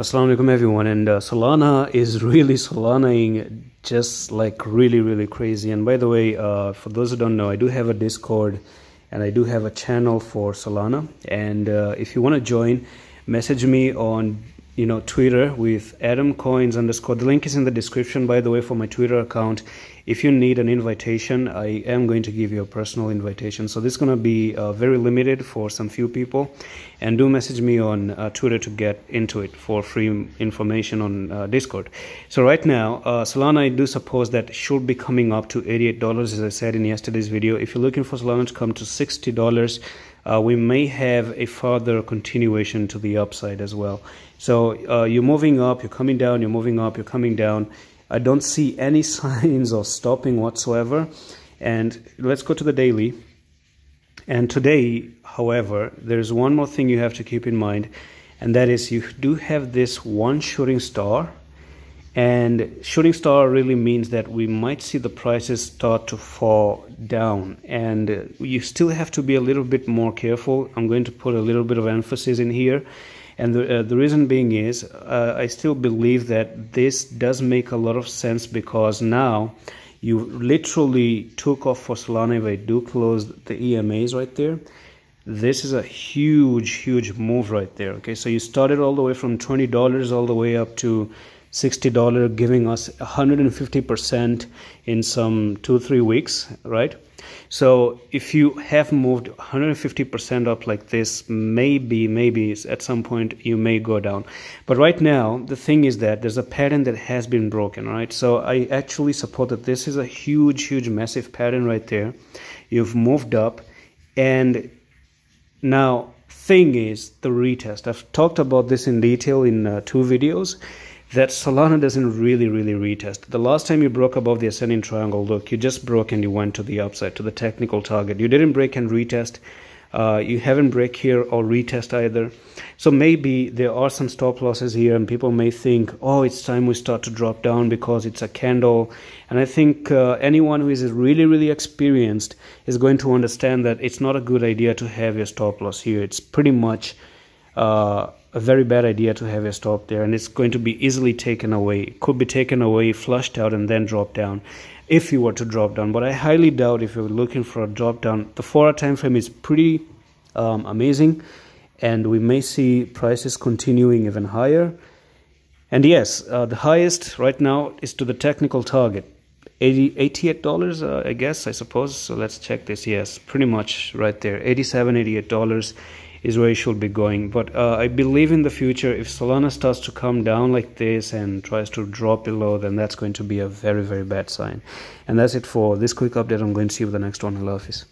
Assalamualaikum everyone, and Solana is really Solanaing, just like really crazy. And by the way, for those who don't know, I do have a Discord and I do have a channel for Solana, and if you want to join, message me on Twitter with Adam Coins _. The link is in the description, by the way, for my Twitter account. If you need an invitation, I am going to give you a personal invitation. So this is going to be very limited for some few people, and do message me on Twitter to get into it for free information on Discord. So right now, Solana, I do suppose that should be coming up to $88, as I said in yesterday's video. If you're looking for Solana to come to $60, we may have a further continuation to the upside as well. So you're moving up, you're coming down, you're moving up, you're coming down. I don't see any signs of stopping whatsoever. And let's go to the daily. And today, however, there's one more thing you have to keep in mind, and that is you do have this one shooting star. And shooting star really means that we might see the prices start to fall down, and you still have to be a little bit more careful. I'm going to put a little bit of emphasis in here, and the reason being is I still believe that this does make a lot of sense, because now you literally took off for Solana. If I do close the EMAs right there, this is a huge move right there. Okay, so you started all the way from $20 all the way up to $60, giving us 150% in some 2-3 weeks, right? So if you have moved 150% up like this, maybe at some point you may go down. But right now the thing is that there's a pattern that has been broken, right? So I actually support that this is a huge massive pattern right there. You've moved up, and now thing is the retest. I've talked about this in detail in 2 videos, that Solana doesn't really retest. The last time you broke above the ascending triangle, look, you just broke and you went to the upside, to the technical target. You didn't break and retest. You haven't break here or retest either. So maybe there are some stop losses here, and people may think, oh, it's time we start to drop down because it's a candle. And I think anyone who is really experienced is going to understand that it's not a good idea to have your stop loss here. It's pretty much a very bad idea to have a stop there, and it's going to be easily taken away. It could be taken away, flushed out, and then drop down if you were to drop down. But I highly doubt if you're looking for a drop down. The 4-hour time frame is pretty amazing, and we may see prices continuing even higher. And yes, the highest right now is to the technical target, $88, I guess, I suppose. So let's check this. Yes, pretty much right there, $88 is where it should be going. But I believe in the future, if Solana starts to come down like this and tries to drop below, then that's going to be a very bad sign. And that's it for this quick update. I'm going to see you with the next one. Hello, Hafiz.